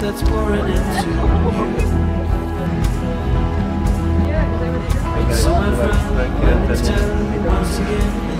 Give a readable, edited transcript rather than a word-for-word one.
love that's pouring into you. So my friend, let me tell you once again.